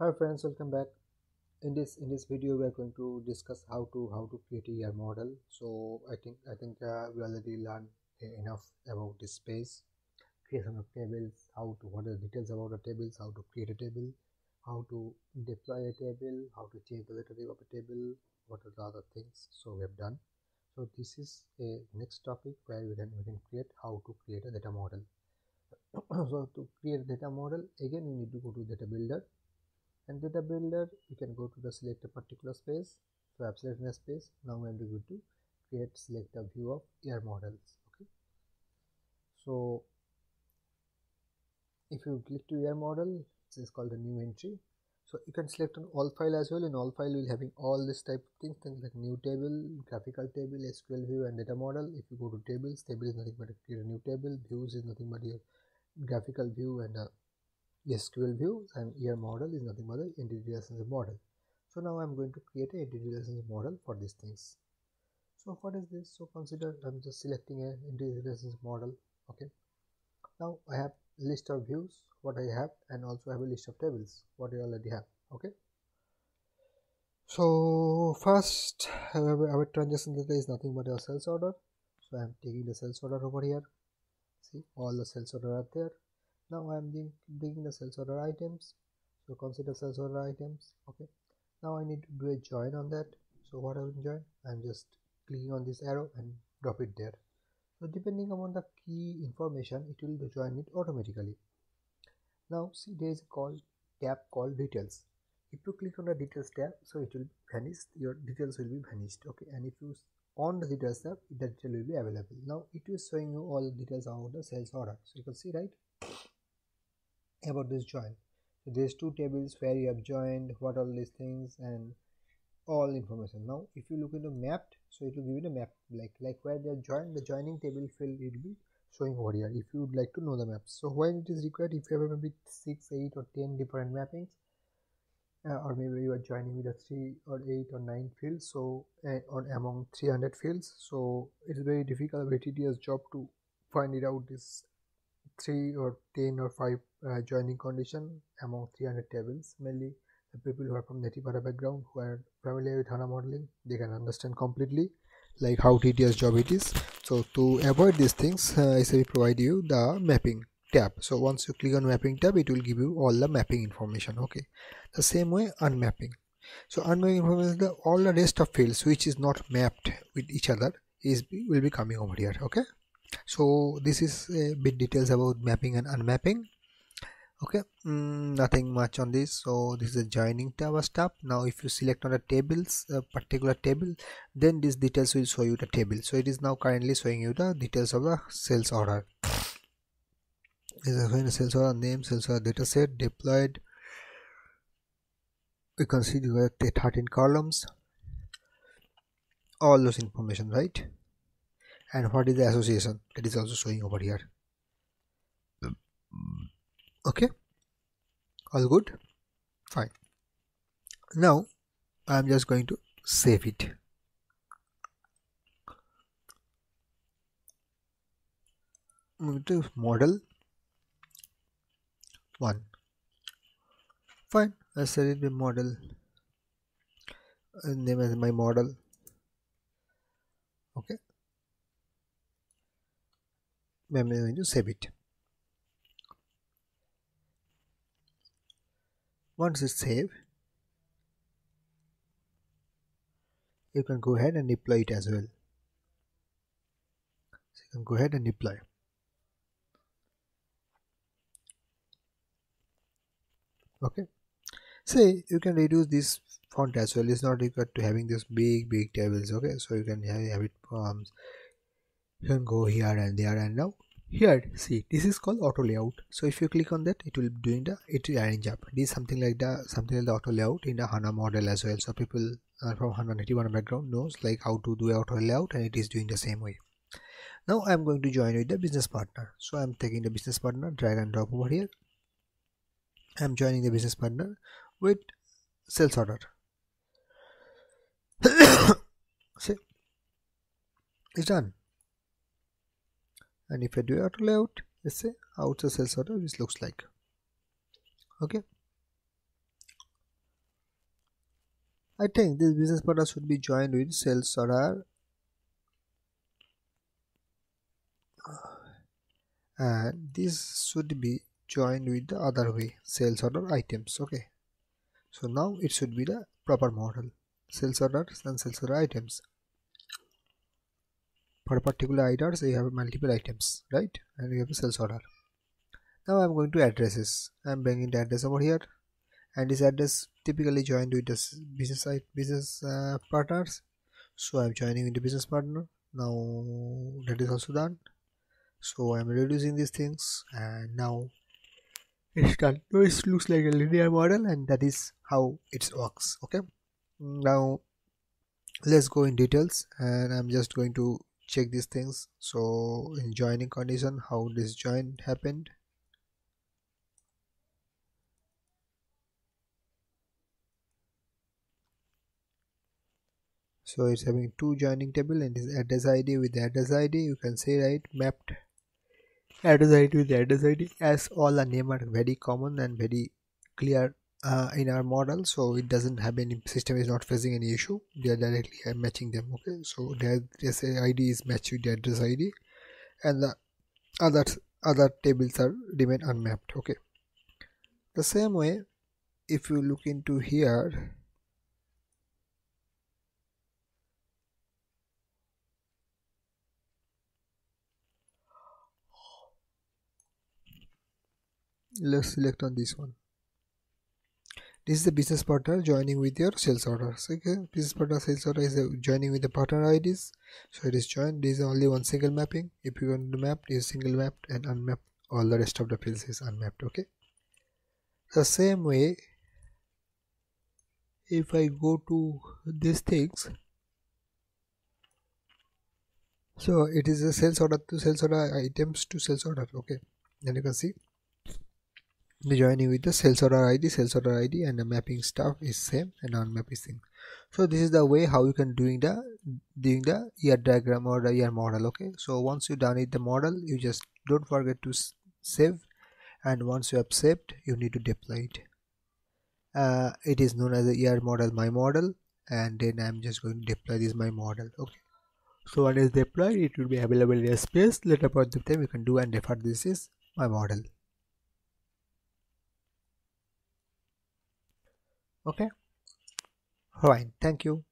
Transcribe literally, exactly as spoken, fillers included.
Hi friends, welcome back. In this in this video, we are going to discuss how to how to create a E R model. So I think I think uh, we already learned enough about this space, creation of tables, how to what are the details about the tables, how to create a table, how to deploy a table, how to change the relative of a table, what are the other things. So we have done. So this is a next topic where we can we can create how to create a data model. So to create a data model, again we need to go to data builder. And data builder, you can go to the select a particular space. So I've selected a space. Now I'm going to create select a view of E R models. Okay. So if you click to E R model, this is called a new entry. So you can select on all file as well. In all file, we'll having all this type of things, things like new table, graphical table, S Q L view, and data model. If you go to tables, table is nothing but a new table. Views is nothing but a graphical view and a S Q L view, and E R model is nothing but the entity relationship model. So now I'm going to create an entity relationship model for these things. So what is this? So consider I'm just selecting an entity relationship model. Okay. Now I have list of views, what I have, and also I have a list of tables, what I already have. Okay. So first, our, our transaction data is nothing but our sales order. So I'm taking the sales order over here. See, all the sales order are there. Now I am doing, doing the sales order items. So consider sales order items. Okay. Now I need to do a join on that. So what I will join? I am just clicking on this arrow and drop it there. So depending upon the key information, it will join it automatically. Now see, there is a called tab called details. If you click on the details tab, so it will be vanished. Your details will be vanished. Okay. And if you on the details tab, the detail will be available. Now it is showing you all the details about the sales order. So you can see, right? About this join, so there's two tables where you have joined, what all these things and all information. Now if you look into mapped, so it will give you the map, like like where they are joined, the joining table field will be showing over here if you would like to know the maps. So when it is required, if you have maybe six, eight or ten different mappings, uh, or maybe you are joining with a three or eight or nine fields, so uh, or among three hundred fields, so it's very difficult, very tedious job to find it out this three or ten or five uh, joining condition among three hundred tables. Mainly the people who are from native Hana background, who are familiar with HANA modeling, they can understand completely like how tedious job it is. So to avoid these things, uh, I say we provide you the mapping tab. So once you click on mapping tab, it will give you all the mapping information. Okay, the same way unmapping. So unmapping information, the all the rest of fields which is not mapped with each other is will be coming over here. Okay. So this is a bit details about mapping and unmapping. Okay, mm, nothing much on this. So this is a joining tab tab. Now if you select on the tables, a particular table, then these details will show you the table. So it is now currently showing you the details of the sales order. This is showing the sales order name, sales order data set, deployed. You can see you have thirteen columns. All those information, right? And what is the association, that is also showing over here. Okay, all good, fine. Now I'm just going to save it. Move to model one. Fine, I set it with model. I'll name as my model. Okay. I'm going to save it. Once it's saved, you can go ahead and deploy it as well. So you can go ahead and deploy. Okay. Say you can reduce this font as well. It's not required to having this big, big tables. Okay, so you can have it from. You can go here and there, and now here, see, this is called auto layout. So if you click on that, it will be doing the it will arrange up. This is something like the something like the auto layout in the HANA model as well. So people uh, from HANA native HANA background knows like how to do auto layout, and it is doing the same way. Now I'm going to join with the business partner. So I'm taking the business partner, drag and drop over here. I'm joining the business partner with sales order. See, it's done. And if I do auto layout, let's say how the sales order this looks like. Okay, I think this business partner should be joined with sales order and this should be joined with the other way, sales order items. Okay, so now it should be the proper model, sales orders and sales order items. For particular items you have multiple items, right? And you have a sales order. Now I'm going to addresses. I'm bringing the address over here, and this address typically joined with this business site business uh, partners. So I'm joining into business partner. Now that is also done. So I'm reducing these things, and now it's done. So it looks like a linear model, and that is how it works. Okay. Now let's go in details, and I'm just going to check these things. So in joining condition, how this join happened. So it's having two joining table, and this address I D with the address I D, you can say, right, mapped address I D with the address I D, as all the names are very common and very clear uh, in our model. So it doesn't have any system is not facing any issue. They are directly uh, matching them. Okay, so the address I D is matched with the address I D, and the other other tables are remain unmapped. Okay, the same way if you look into here. Let's select on this one. This is the business partner joining with your sales orders. Okay, business partner sales order is joining with the partner I Ds. So it is joined. There is only one single mapping. If you want to map, it is single mapped and unmapped. All the rest of the fields is unmapped. Okay. The same way, if I go to these things, so it is a sales order to sales order items to sales order. Okay, and you can see. The joining with the sales order I D, sales order I D, and the mapping stuff is same and unmapping thing. So this is the way how you can doing the doing the E R diagram or the E R model. Okay. So once you done it the model, you just don't forget to save, and once you have saved, you need to deploy it. Uh, it is known as the E R model, my model, and then I'm just going to deploy this my model. Okay. So when it's deployed, it will be available in a space. Later part of time you can do and refer. This is my model. Okay, fine, thank you.